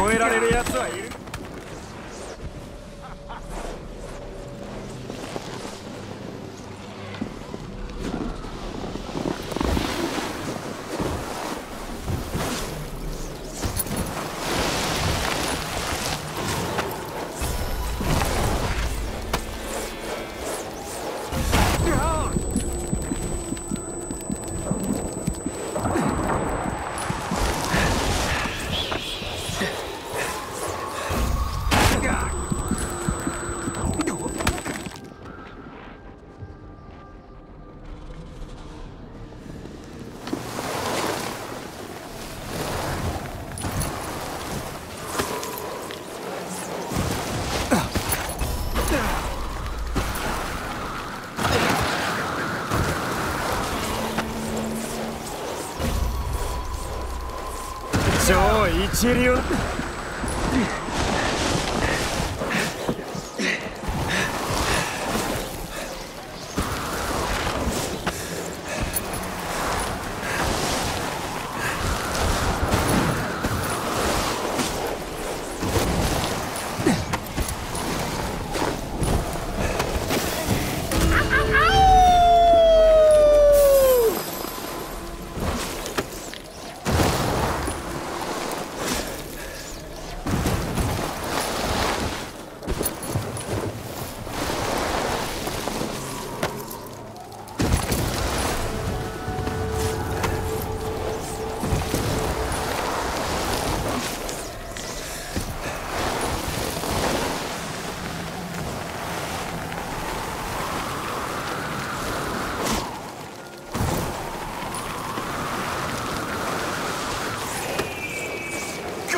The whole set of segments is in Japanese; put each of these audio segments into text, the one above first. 超えられるやつはいる。一流。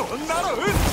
こんなの